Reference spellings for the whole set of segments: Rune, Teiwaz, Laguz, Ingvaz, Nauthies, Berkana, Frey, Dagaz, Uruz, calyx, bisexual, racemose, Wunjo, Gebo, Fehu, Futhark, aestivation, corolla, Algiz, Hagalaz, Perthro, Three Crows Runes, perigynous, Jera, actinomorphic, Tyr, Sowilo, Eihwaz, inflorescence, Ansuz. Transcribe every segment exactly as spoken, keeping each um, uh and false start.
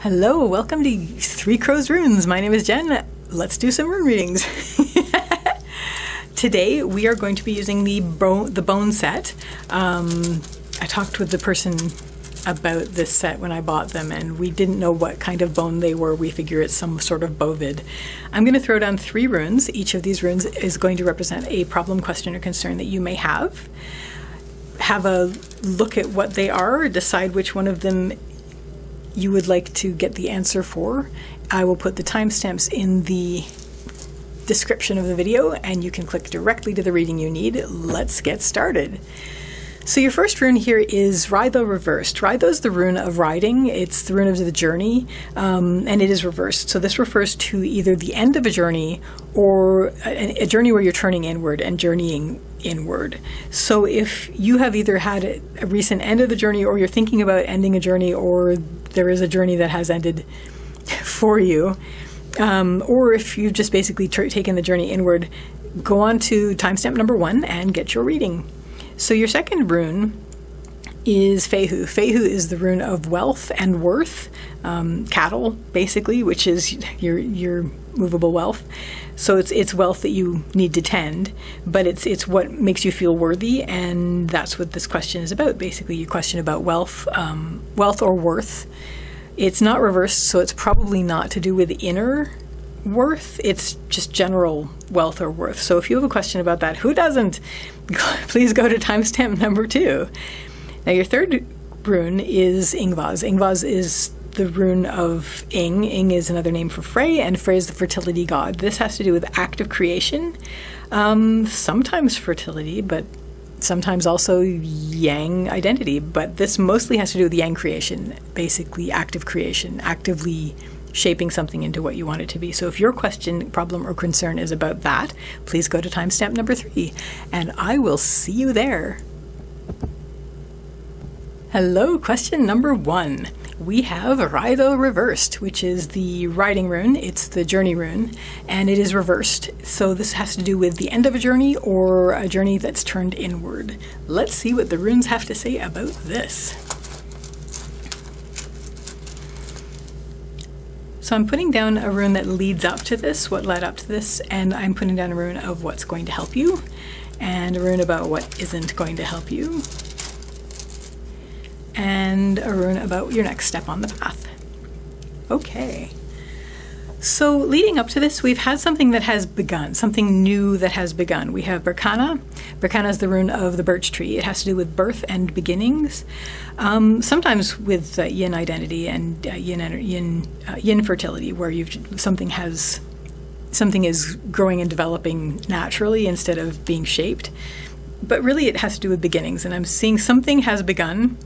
Hello, welcome to Three Crows Runes. My name is Jen. Let's do some rune readings. Today we are going to be using the, bo the bone set. Um, I talked with the person about this set when I bought them and we didn't know what kind of bone they were. We figure it's some sort of bovid. I'm going to throw down three runes. Each of these runes is going to represent a problem, question, or concern that you may have. Have a look at what they are, decide which one of them you would like to get the answer for. I will put the timestamps in the description of the video and you can click directly to the reading you need. Let's get started. So your first rune here is Rhytho reversed. Rhytho is the rune of riding. It's the rune of the journey, um, and it is reversed. So this refers to either the end of a journey or a, a journey where you're turning inward and journeying inward. So if you have either had a, a recent end of the journey, or you're thinking about ending a journey, or there is a journey that has ended for you, um, or if you've just basically taken the journey inward, go on to timestamp number one and get your reading. So your second rune is Fehu. Fehu is the rune of wealth and worth, um, cattle basically, which is your your movable wealth. So it's it's wealth that you need to tend, but it's it's what makes you feel worthy, and that's what this question is about. Basically, your question about wealth, um, wealth or worth. It's not reversed, so it's probably not to do with inner worth, it's just general wealth or worth. So if you have a question about that, who doesn't? Please go to timestamp number two. Now your third rune is Ingvaz. Ingvaz is the rune of Ing. Ing is another name for Frey, and Frey is the fertility god. This has to do with active creation, um, sometimes fertility, but sometimes also Yang identity. But this mostly has to do with Yang creation, basically active creation, actively shaping something into what you want it to be. So if your question, problem, or concern is about that, please go to timestamp number three, and I will see you there. Hello, question number one. We have Rhytho reversed, which is the riding rune. It's the journey rune, and it is reversed. So this has to do with the end of a journey or a journey that's turned inward. Let's see what the runes have to say about this. So I'm putting down a rune that leads up to this, what led up to this, and I'm putting down a rune of what's going to help you, and a rune about what isn't going to help you, and a rune about your next step on the path. Okay. So leading up to this, we've had something that has begun, something new that has begun. We have Berkana. Berkana is the rune of the birch tree. It has to do with birth and beginnings, um, sometimes with uh, yin identity and uh, yin, yin, uh, yin fertility, where you've, something, has, something is growing and developing naturally instead of being shaped. But really it has to do with beginnings, and I'm seeing something has begun,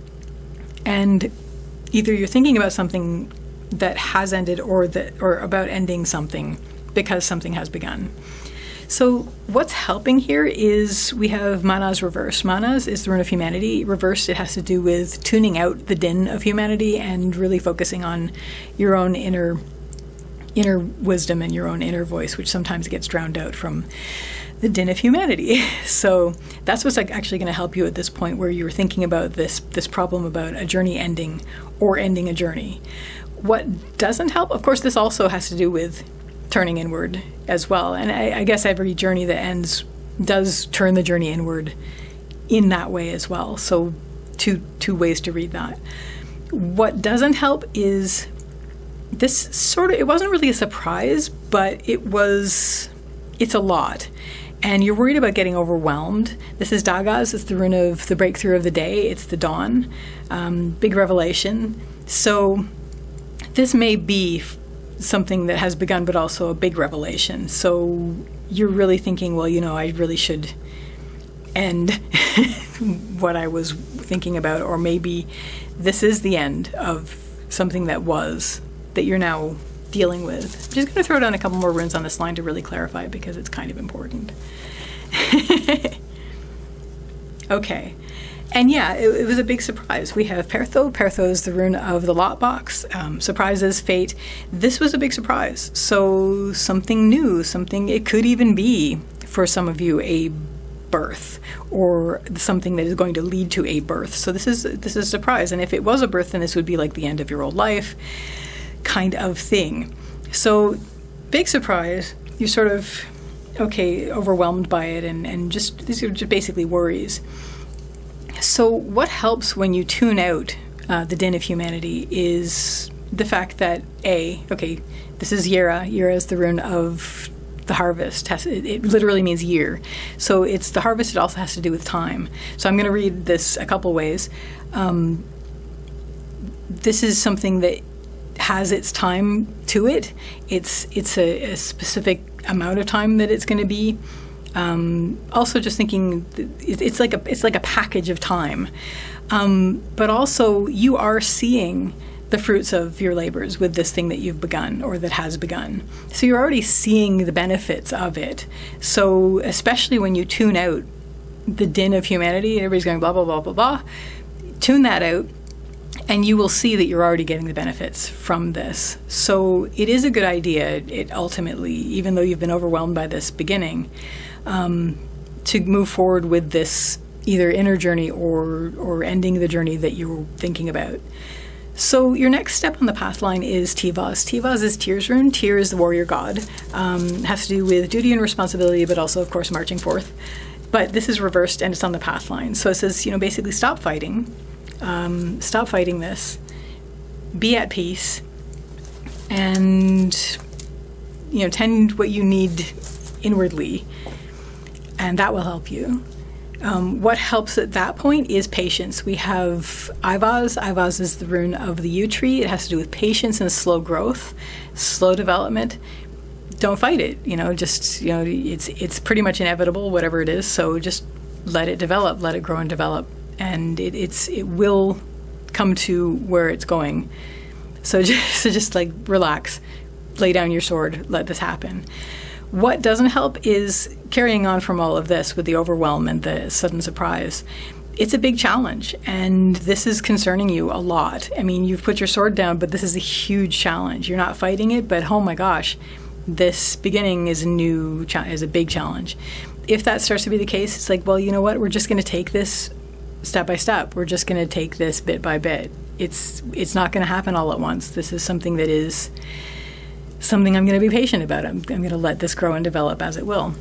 and either you're thinking about something that has ended or that or about ending something because something has begun. So what's helping here is we have Mannaz reversed. Mannaz is the rune of humanity. Reversed, it has to do with tuning out the din of humanity and really focusing on your own inner inner wisdom and your own inner voice, which sometimes gets drowned out from the din of humanity. So that's what's actually going to help you at this point where you were thinking about this this problem about a journey ending or ending a journey. What doesn't help, of course, this also has to do with turning inward as well. And I, I guess every journey that ends does turn the journey inward in that way as well. So two, two ways to read that. What doesn't help is this sort of, it wasn't really a surprise, but it was, it's a lot. And you're worried about getting overwhelmed. This is Dagaz. It's the rune of the breakthrough of the day. It's the dawn, um, big revelation. So this may be something that has begun, but also a big revelation. So you're really thinking, well, you know, I really should end what I was thinking about, or maybe this is the end of something that was, that you're now dealing with. I'm just going to throw down a couple more runes on this line to really clarify it because it's kind of important. Okay. And yeah, it, it was a big surprise. We have Perthro. Perthro is the rune of the lot box. Um, surprises, fate. This was a big surprise. So something new, something, it could even be, for some of you, a birth or something that is going to lead to a birth. So this is, this is a surprise. And if it was a birth, then this would be like the end of your old life. kind of thing. So, big surprise, you sort of, okay, overwhelmed by it, and, and just, these are just basically worries. So what helps when you tune out uh, the din of humanity is the fact that, A, okay, this is Jera. Jera is the rune of the harvest. It literally means year. So it's the harvest. It also has to do with time. So I'm going to read this a couple ways. Um, this is something that has its time to it. It's it's a, a specific amount of time that it's going to be. Um, also, just thinking, it's like a it's like a package of time. Um, but also, you are seeing the fruits of your labors with this thing that you've begun or that has begun. So you're already seeing the benefits of it. So especially when you tune out the din of humanity, everybody's going blah, blah, blah, blah, blah, tune that out and you will see that you're already getting the benefits from this. So it is a good idea, it ultimately, even though you've been overwhelmed by this beginning, um, to move forward with this either inner journey or, or ending the journey that you were thinking about. So your next step on the path line is Teiwaz. Teiwaz is Tyr's rune. Tyr is the warrior god. Um, has to do with duty and responsibility, but also, of course, marching forth. But this is reversed, and it's on the path line. So it says, you know, basically stop fighting. Um, stop fighting this. Be at peace. And, you know, tend what you need inwardly. And that will help you. Um, what helps at that point is patience. We have Eihwaz. Eihwaz is the rune of the yew tree. It has to do with patience and slow growth, slow development. Don't fight it. You know, just, you know, it's it's pretty much inevitable, whatever it is. So just let it develop, let it grow and develop, and it, it's it will come to where it's going. So just, so just like relax, lay down your sword, let this happen. What doesn't help is carrying on from all of this with the overwhelm and the sudden surprise. It's a big challenge, and this is concerning you a lot. I mean, you've put your sword down, but this is a huge challenge. You're not fighting it, but oh my gosh, this beginning is a new cha- is a big challenge. If that starts to be the case, it's like, well, you know what? We're just going to take this step by step. We're just going to take this bit by bit. It's it's not going to happen all at once. This is something that is something I'm going to be patient about. I'm, I'm going to let this grow and develop as it will.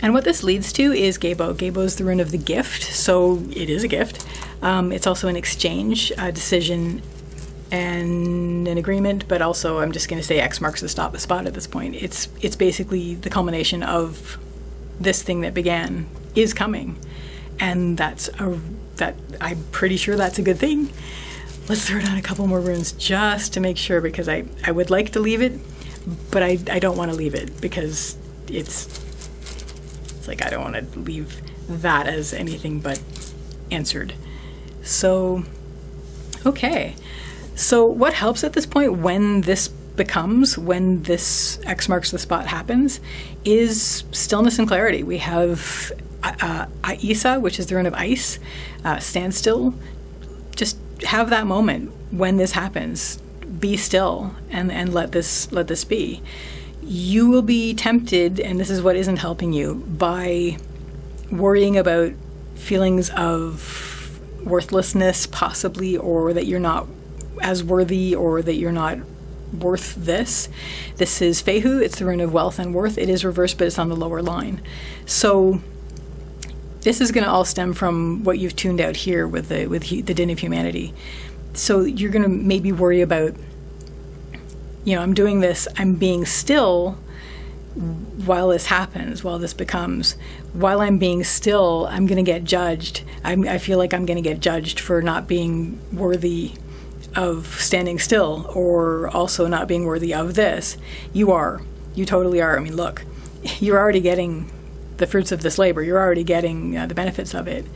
And what this leads to is Gebo. Gebo is the rune of the gift, so it is a gift. Um, it's also an exchange, a decision, and an agreement, but also I'm just going to say X marks the stop, the spot at this point. It's, it's basically the culmination of this thing that began is coming. And that's a, that, I'm pretty sure that's a good thing. Let's throw down a couple more runes just to make sure, because I, I would like to leave it, but I, I don't want to leave it because it's it's like I don't want to leave that as anything but answered. So, okay. So what helps at this point when this becomes, when this X marks the spot happens, is stillness and clarity. We have uh, Isa, which is the rune of ice, uh, standstill, just have that moment when this happens. Be still and, and let this let this be. You will be tempted, and this is what isn't helping you, by worrying about feelings of worthlessness possibly, or that you're not as worthy, or that you're not worth this. This is Fehu. It's the rune of wealth and worth. It is reversed, but it's on the lower line. So this is going to all stem from what you've tuned out here with the with the din of humanity. So you're going to maybe worry about, you know, I'm doing this, I'm being still while this happens, while this becomes. While I'm being still, I'm going to get judged. I'm, I feel like I'm going to get judged for not being worthy of standing still, or also not being worthy of this. You are. You totally are. I mean, look, you're already getting the fruits of this labor. You're already getting uh, the benefits of it.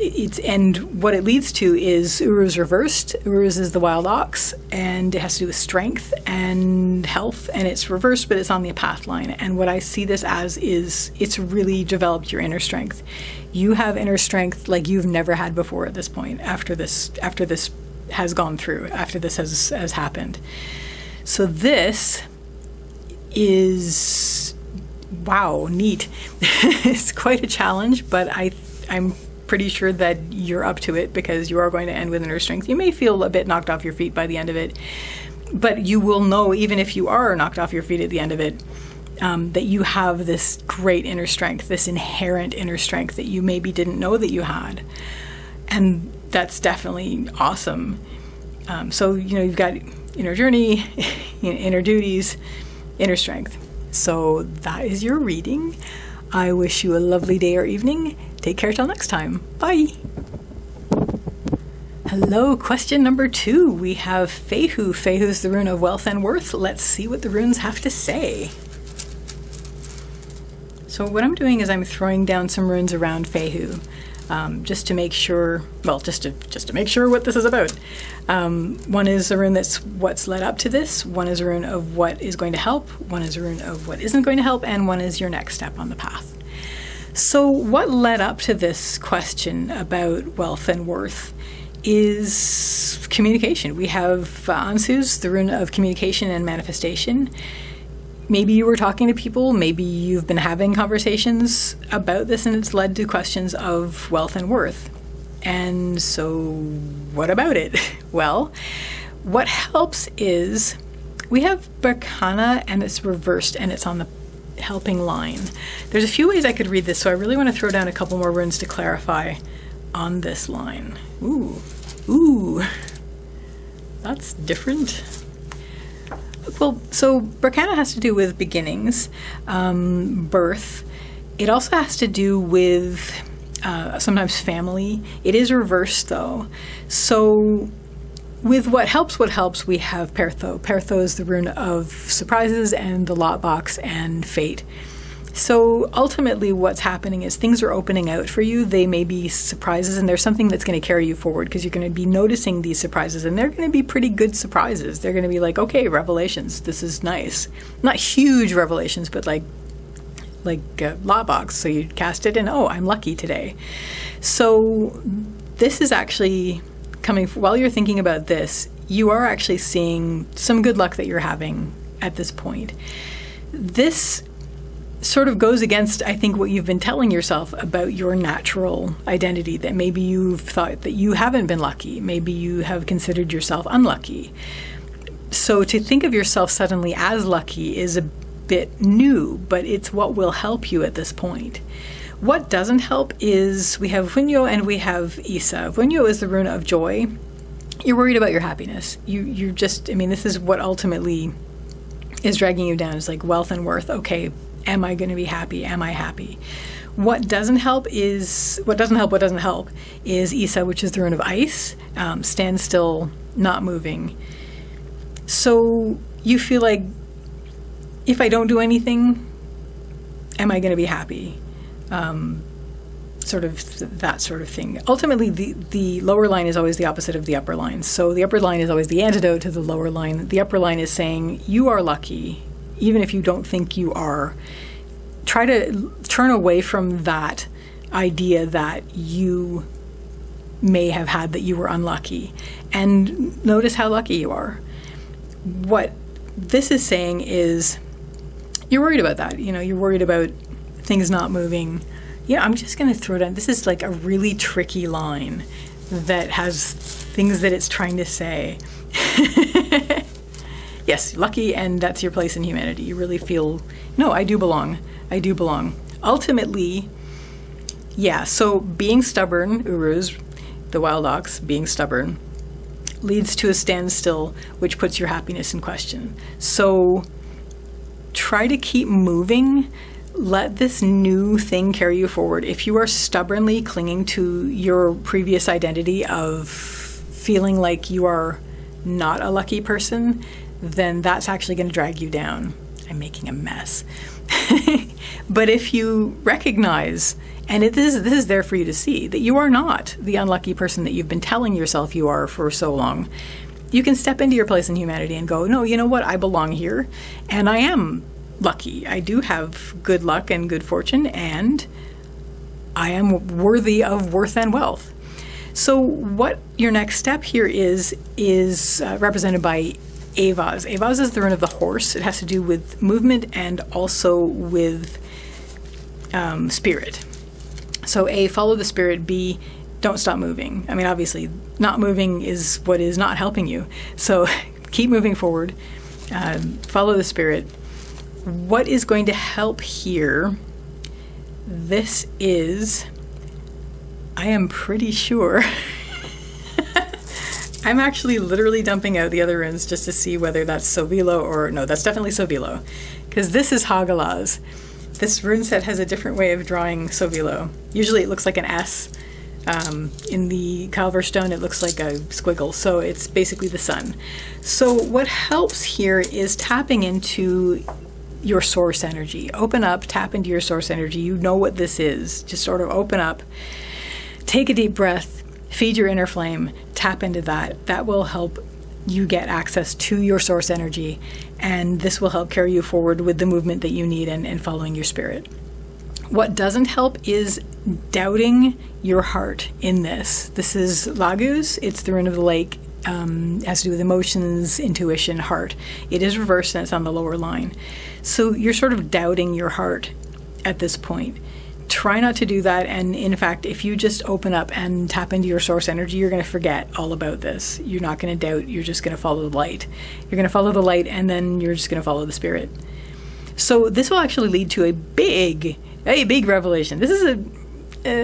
It's, and what it leads to is Uruz reversed. Uruz is the wild ox, and it has to do with strength and health, and it's reversed, but it's on the path line. And what I see this as is it's really developed your inner strength. You have inner strength like you've never had before at this point, after this after this has gone through, after this has, has happened. So this is, wow, neat. It's quite a challenge, but I, I'm... pretty sure that you're up to it, because you are going to end with inner strength. You may feel a bit knocked off your feet by the end of it, but you will know, even if you are knocked off your feet at the end of it, um, that you have this great inner strength, this inherent inner strength that you maybe didn't know that you had. And that's definitely awesome. Um, so, you know, you've got inner journey, inner duties, inner strength. So that is your reading. I wish you a lovely day or evening. Take care till next time. Bye. Hello, question number two. We have Fehu. Fehu's the rune of wealth and worth. Let's see what the runes have to say. So what I'm doing is I'm throwing down some runes around Fehu, um, just to make sure, well, just to, just to make sure what this is about. Um, one is a rune that's what's led up to this, one is a rune of what is going to help, one is a rune of what isn't going to help, and one is your next step on the path. So what led up to this question about wealth and worth is communication. We have uh, Ansuz, the rune of communication and manifestation. Maybe you were talking to people, maybe you've been having conversations about this and it's led to questions of wealth and worth. And so what about it? Well, what helps is we have Berkana and it's reversed and it's on the helping line. There's a few ways I could read this, so I really want to throw down a couple more runes to clarify on this line. Ooh, ooh, that's different. Well, so Berkana has to do with beginnings, um, birth. It also has to do with uh, sometimes family. It is reversed though. So with what helps, what helps, we have Perthro. Perthro is the rune of surprises and the lot box and fate. So ultimately what's happening is things are opening out for you. They may be surprises and there's something that's going to carry you forward because you're going to be noticing these surprises and they're going to be pretty good surprises. They're going to be like, okay, revelations, this is nice. Not huge revelations, but like like a law box. So you cast it and, oh, I'm lucky today. So this is actually coming, while you're thinking about this, you are actually seeing some good luck that you're having at this point. This sort of goes against, I think, what you've been telling yourself about your natural identity, that maybe you've thought that you haven't been lucky, maybe you have considered yourself unlucky. So to think of yourself suddenly as lucky is a bit new, but it's what will help you at this point. What doesn't help is we have Wunjo and we have Isa. Wunjo is the rune of joy. You're worried about your happiness. You, you're just, I mean, this is what ultimately is dragging you down. It's like wealth and worth, okay, am I going to be happy? Am I happy? What doesn't help is, what doesn't help, what doesn't help is Isa, which is the rune of ice, um, stand still, not moving. So you feel like, if I don't do anything, am I going to be happy? Um, sort of th that sort of thing. Ultimately, the, the lower line is always the opposite of the upper line. So the upper line is always the antidote to the lower line. The upper line is saying, you are lucky. Even if you don't think you are, try to turn away from that idea that you may have had that you were unlucky and notice how lucky you are. What this is saying is you're worried about that. You know, you're worried about things not moving. Yeah, I'm just going to throw down. This is like a really tricky line that has things that it's trying to say. Yes, lucky, and that's your place in humanity. You really feel, no, I do belong. I do belong. Ultimately, yeah, so being stubborn, Uruz, the wild ox, being stubborn, leads to a standstill, which puts your happiness in question. So try to keep moving. Let this new thing carry you forward. If you are stubbornly clinging to your previous identity of feeling like you are not a lucky person, then that's actually going to drag you down. I'm making a mess. But if you recognize, and it, this, is, this is there for you to see, that you are not the unlucky person that you've been telling yourself you are for so long, you can step into your place in humanity and go, no, you know what, I belong here, and I am lucky. I do have good luck and good fortune, and I am worthy of worth and wealth. So what your next step here is, is uh, represented by Eihwaz. Eihwaz is the rune of the horse. It has to do with movement and also with um, spirit. So A, follow the spirit. B, don't stop moving. I mean, obviously, not moving is what is not helping you. So keep moving forward, uh, follow the spirit. What is going to help here? This is, I am pretty sure, I'm actually literally dumping out the other runes just to see whether that's Sowilo or, no, that's definitely Sowilo, because this is Hagalaz. This rune set has a different way of drawing Sowilo. Usually it looks like an S. Um, in the Calver stone it looks like a squiggle, so it's basically the sun. So what helps here is tapping into your source energy. Open up, tap into your source energy. You know what this is. Just sort of open up, take a deep breath, feed your inner flame, tap into that. That will help you get access to your source energy, and this will help carry you forward with the movement that you need and, and following your spirit. What doesn't help is doubting your heart in this. This is Laguz, it's the rune of the lake, um, has to do with emotions, intuition, heart. It is reversed and it's on the lower line. So you're sort of doubting your heart at this point. Try not to do that, and in fact, if you just open up and tap into your source energy, you're going to forget all about this. You're not going to doubt, you're just going to follow the light. You're going to follow the light, and then you're just going to follow the spirit. So this will actually lead to a big, a big revelation. This is a,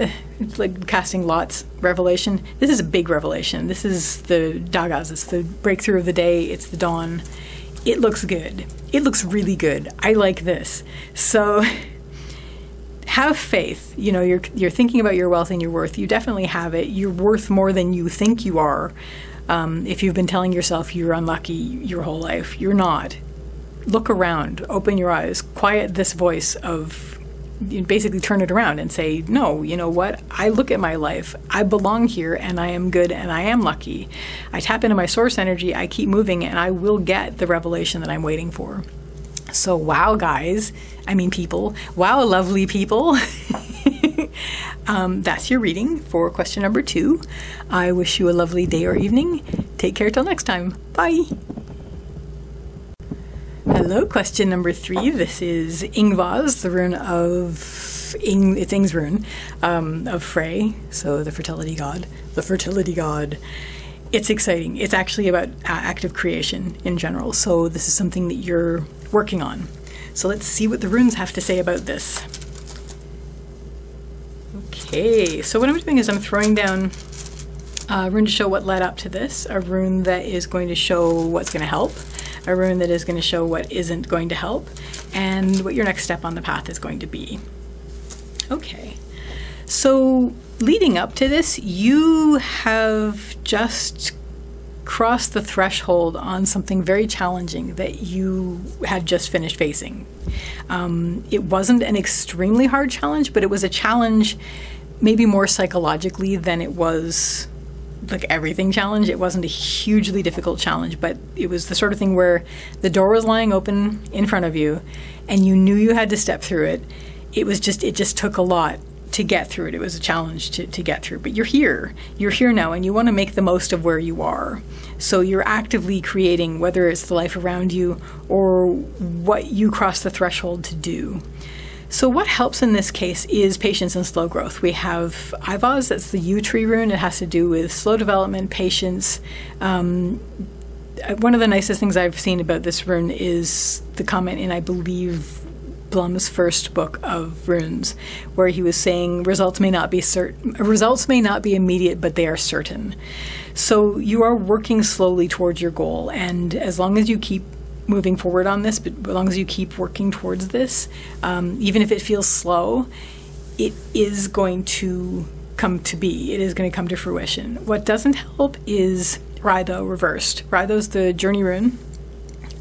uh, it's like casting lots revelation. This is a big revelation. This is the Dagaz, it's the breakthrough of the day, it's the dawn. It looks good. It looks really good. I like this. So have faith. You know, you're, you're thinking about your wealth and your worth. You definitely have it. You're worth more than you think you are. Um, if you've been telling yourself you're unlucky your whole life, you're not. Look around, open your eyes, quiet this voice of, you basically turn it around and say, no, you know what? I look at my life, I belong here, and I am good, and I am lucky. I tap into my source energy, I keep moving, and I will get the revelation that I'm waiting for. So wow, guys, I mean people, wow, lovely people. um, that's your reading for question number two. I wish you a lovely day or evening. Take care till next time. Bye. Hello, question number three. This is Ingvaz, the rune of Ing, it's Ing's rune, um, of Frey, so the fertility god. The fertility god. It's exciting. It's actually about uh, active creation in general, so this is something that you're working on. So let's see what the runes have to say about this. Okay, so what I'm doing is I'm throwing down a rune to show what led up to this, a rune that is going to show what's going to help, a rune that is going to show what isn't going to help, and what your next step on the path is going to be. Okay, so leading up to this, you have just crossed the threshold on something very challenging that you had just finished facing. Um, it wasn't an extremely hard challenge, but it was a challenge maybe more psychologically than it was like everything challenge. It wasn't a hugely difficult challenge, but it was the sort of thing where the door was lying open in front of you and you knew you had to step through it. It was just, it just took a lot to get through it. It was a challenge to, to get through, but you're here. You're here now and you want to make the most of where you are. So you're actively creating, whether it's the life around you or what you cross the threshold to do. So what helps in this case is patience and slow growth. We have Eihwaz, that's the yew tree rune. It has to do with slow development, patience. Um, one of the nicest things I've seen about this rune is the comment in, I believe, Blum's first book of runes, where he was saying results may not be certain, results may not be immediate, but they are certain. So you are working slowly towards your goal, and as long as you keep moving forward on this, but as long as you keep working towards this, um, even if it feels slow, it is going to come to be. It is going to come to fruition. What doesn't help is Rhytho reversed. Rhytho's the journey rune,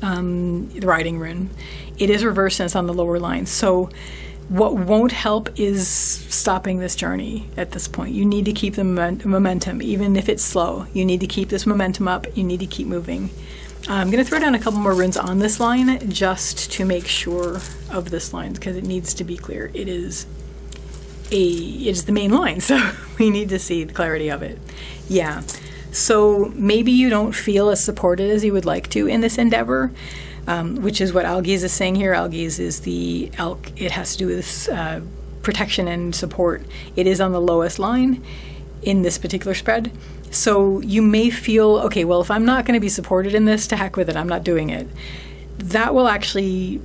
um, the riding rune. It is reversed and it's on the lower line. So what won't help is stopping this journey at this point. You need to keep the momentum, even if it's slow. You need to keep this momentum up. You need to keep moving. I'm going to throw down a couple more runes on this line just to make sure of this line, because it needs to be clear. It is a it is the main line, so we need to see the clarity of it. Yeah, so maybe you don't feel as supported as you would like to in this endeavor, um, which is what Algiz is saying here. Algiz is the elk. It has to do with uh, protection and support. It is on the lowest line in this particular spread. So you may feel, okay, well, if I'm not going to be supported in this, to heck with it, I'm not doing it. That will actually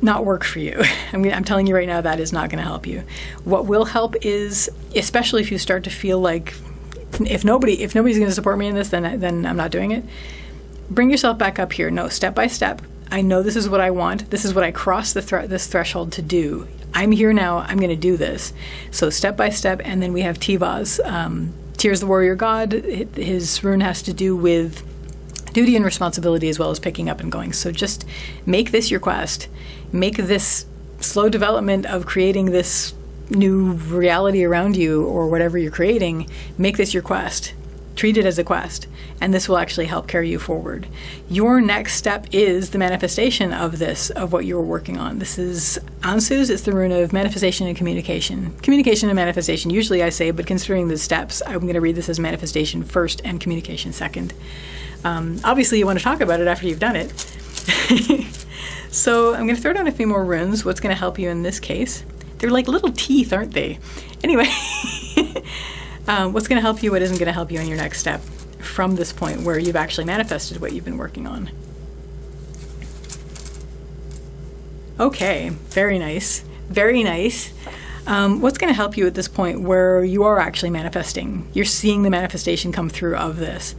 not work for you. I mean, I'm telling you right now, that is not going to help you. What will help is, especially if you start to feel like, if nobody, if nobody's going to support me in this, then, then I'm not doing it. Bring yourself back up here. No, step by step. I know this is what I want. This is what I crossed the thre this threshold to do. I'm here now. I'm going to do this. So step by step, and then we have Teiwaz. Um, Tears the warrior god. His rune has to do with duty and responsibility as well as picking up and going. So just make this your quest. Make this slow development of creating this new reality around you or whatever you're creating, make this your quest. Treat it as a quest, and this will actually help carry you forward. Your next step is the manifestation of this, of what you were working on. This is Ansuz. It's the rune of manifestation and communication. Communication and manifestation, usually I say, but considering the steps, I'm going to read this as manifestation first and communication second. Um, obviously, you want to talk about it after you've done it. So I'm going to throw down a few more runes. What's going to help you in this case? They're like little teeth, aren't they? Anyway. Um, what's going to help you, what isn't going to help you in your next step from this point where you've actually manifested what you've been working on. Okay, very nice, very nice. Um, what's going to help you at this point where you are actually manifesting, you're seeing the manifestation come through of this,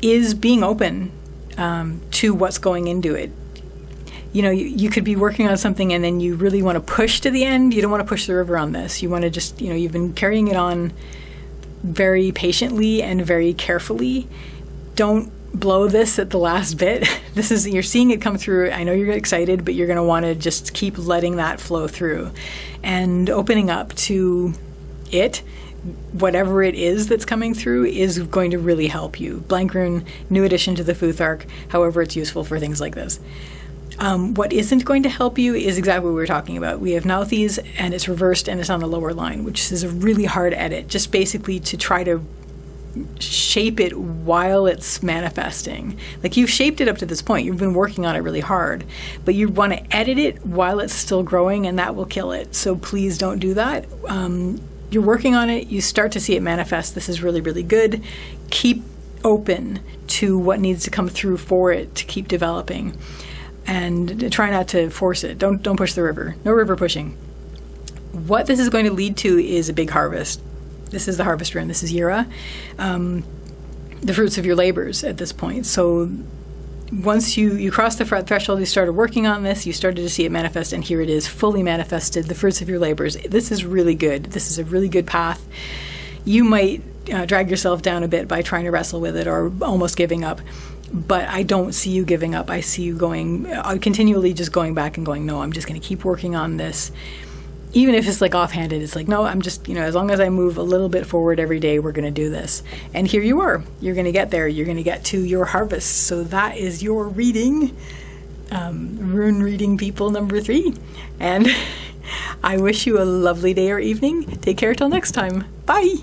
is being open um, to what's going into it. You know, you, you could be working on something and then you really want to push to the end. You don't want to push the river on this. You want to just, you know, you've been carrying it on very patiently and very carefully. Don't blow this at the last bit. This is, you're seeing it come through. I know you're excited, but you're going to want to just keep letting that flow through and opening up to it. Whatever it is that's coming through is going to really help you. Blank rune, new addition to the Futhark, however it's useful for things like this. Um, what isn't going to help you is exactly what we were talking about. We have Nauthies, and it's reversed, and it's on the lower line, which is a really hard edit, just basically to try to shape it while it's manifesting. Like, you've shaped it up to this point. You've been working on it really hard, but you want to edit it while it's still growing, and that will kill it. So please don't do that. Um, you're working on it. You start to see it manifest. This is really, really good. Keep open to what needs to come through for it to keep developing. And try not to force it. Don't don't push the river. No river pushing. What this is going to lead to is a big harvest. This is the harvest rune. This is Jera, um, the fruits of your labors at this point. So once you you cross the threshold, you started working on this. You started to see it manifest, and here it is, fully manifested. The fruits of your labors. This is really good. This is a really good path. You might uh, drag yourself down a bit by trying to wrestle with it or almost giving up. But I don't see you giving up. I see you going, uh, continually just going back and going, no, I'm just going to keep working on this. Even if it's like offhanded, it's like, no, I'm just, you know, as long as I move a little bit forward every day, we're going to do this. And here you are. You're going to get there. You're going to get to your harvest. So that is your reading, um, rune reading people number three. And I wish you a lovely day or evening. Take care till next time. Bye.